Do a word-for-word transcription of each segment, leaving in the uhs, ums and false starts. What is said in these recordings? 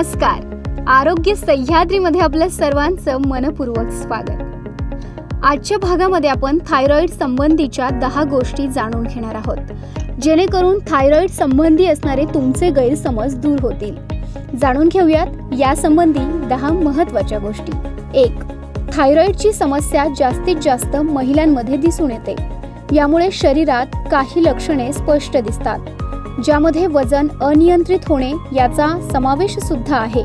नमस्कार. आरोग्य सह्याद्रीमध्ये आपल्या सर्वांचं मनपूर्वक स्वागत. आजच्या भागामध्ये आपण थायरॉइड संबंधीच्या दहा गोष्टी जाणून घेणार आहोत, जेणेकरून थायरॉइड संबंधी असणारे तुमचे गैरसमज दूर होतील. जाणून घेऊयात या संबंधी दहा महत्त्वाच्या गोष्टी. एक, थायरॉइडची समस्या जास्तीत जास्त महिलांमध्ये दिसून येते. यामुळे शरीरात काही लक्षणे स्पष्ट दिसतात, ज्यामध्ये वजन अनियंत्रित होणे याचा समावेश सुद्धा आहे.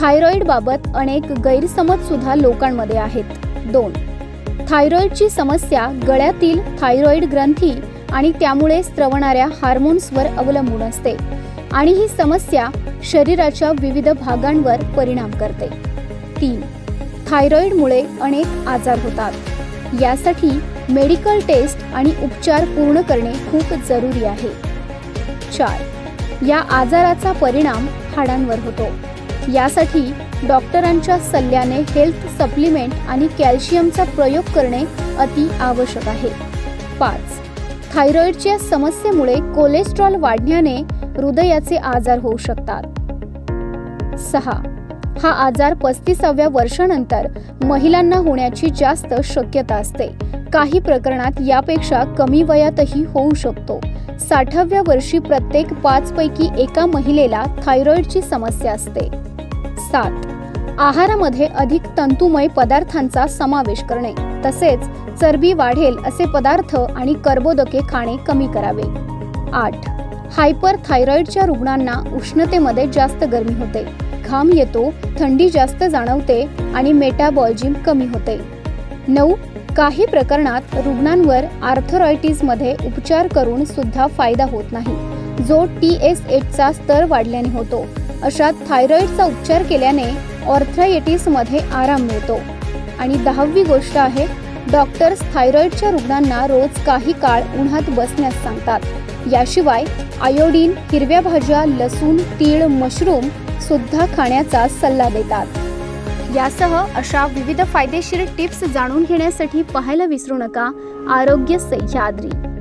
थायरॉइड बाबत अनेक गैरसमज सुद्धा लोकांमध्ये आहेत. दोन, थायरॉइडची समस्या गळ्यातील थायरॉइड ग्रंथी आणि त्यामुळे स्त्रवणाऱ्या हार्मोन्सवर अवलंबून असते, आणि ही समस्या शरीराच्या विविध भागांवर परिणाम करते. तीन, थायरॉइडमुळे अनेक आजार होतात. यासाठी मेडिकल टेस्ट आणि उपचार पूर्ण करणे खूप जरूरी आहे. चार, या आजाराचा परिणाम हाडांवर होतो. यासाठी डॉक्टरांच्या सल्ल्याने हेल्थ सप्लिमेंट आणि कॅल्शियमचा प्रयोग करणे अति आवश्यक आहे. पाच, थायरॉइडच्या समस्येमुळे कोलेस्ट्रॉल वाढण्याने हृदयाचे आजार होऊ शकतात. सहा, हा आजार पस्तीसाव्या वर्षानंतर महिलांना होण्याची जास्त शक्यता असते. काही प्रकरणात यापेक्षा कमी वयातही होऊ शकतो. साठाव्या वर्षी प्रत्येक पाच पैकी एका महिलेला थायरॉइडची समस्या असते. सात, आहारामध्ये अधिक तंतुमय पदार्थांचा समावेश करणे, तसेच चरबी वाढेल असे पदार्थ आणि कर्बोदके खाणे कमी करावे. आठ, हायपर थायरॉइडच्या रुग्णांना उष्णतेमध्ये जास्त गरमी होते, घाम येतो, थंडी जास्त जाणवते आणि मेटाबॉलिझम कमी होते. नऊ, काही प्रकरणात रुग्णांवर आर्थरायटिसमध्ये उपचार करून सुद्धा फायदा होत नाही, जो टी एस एचचा स्तर वाढल्याने होतो. अशा थायरॉइडचा उपचार केल्याने ऑर्थरायटिसमध्ये आराम मिळतो. आणि दहावी गोष्ट आहे, डॉक्टर्स थायरॉइडच्या रुग्णांना रोज काही काळ उन्हात बसण्यास सांगतात. याशिवाय आयोडीन, हिरव्या भाज्या, लसूण, तीळ, मशरूम सुद्धा खाण्याचा सल्ला देतात. यासह अशा विविध फायदेशीर टिप्स जाणून घेण्यासाठी पाहायला विसरू नका आरोग्य सह्याद्री.